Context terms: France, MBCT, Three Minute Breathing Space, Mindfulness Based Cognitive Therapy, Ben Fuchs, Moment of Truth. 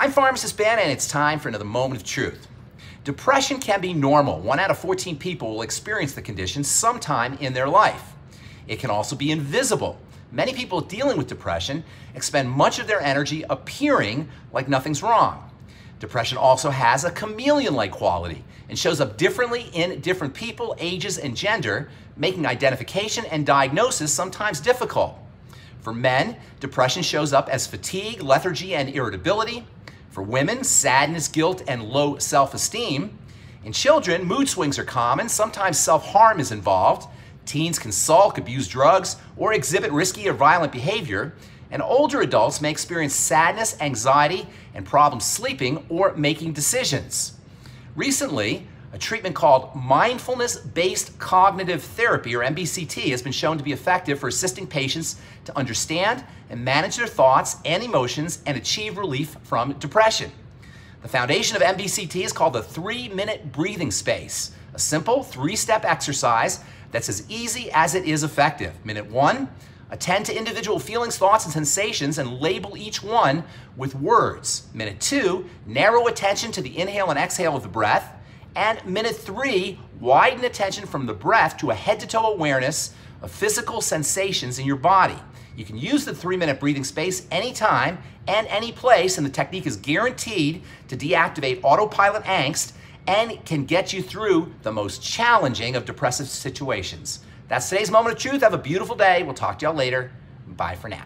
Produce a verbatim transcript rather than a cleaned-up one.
I'm Pharmacist Ben, and it's time for another moment of truth. Depression can be normal. One out of fourteen people will experience the condition sometime in their life. It can also be invisible. Many people dealing with depression expend much of their energy appearing like nothing's wrong. Depression also has a chameleon-like quality and shows up differently in different people, ages, and gender, making identification and diagnosis sometimes difficult. For men, depression shows up as fatigue, lethargy, and irritability. For women, sadness, guilt, and low self-esteem. In children, mood swings are common. Sometimes self-harm is involved. Teens can sulk, abuse drugs, or exhibit risky or violent behavior. And older adults may experience sadness, anxiety, and problems sleeping or making decisions. Recently, a treatment called Mindfulness Based Cognitive Therapy, or M B C T, has been shown to be effective for assisting patients to understand and manage their thoughts and emotions and achieve relief from depression. The foundation of M B C T is called the Three Minute Breathing Space, a simple three-step exercise that's as easy as it is effective. Minute one, attend to individual feelings, thoughts, and sensations and label each one with words. Minute two, narrow attention to the inhale and exhale of the breath. And minute three, widen attention from the breath to a head-to-toe awareness of physical sensations in your body. You can use the three-minute breathing space anytime and any place, and the technique is guaranteed to deactivate autopilot angst and can get you through the most challenging of depressive situations. That's today's moment of truth. Have a beautiful day. We'll talk to y'all later. Bye for now.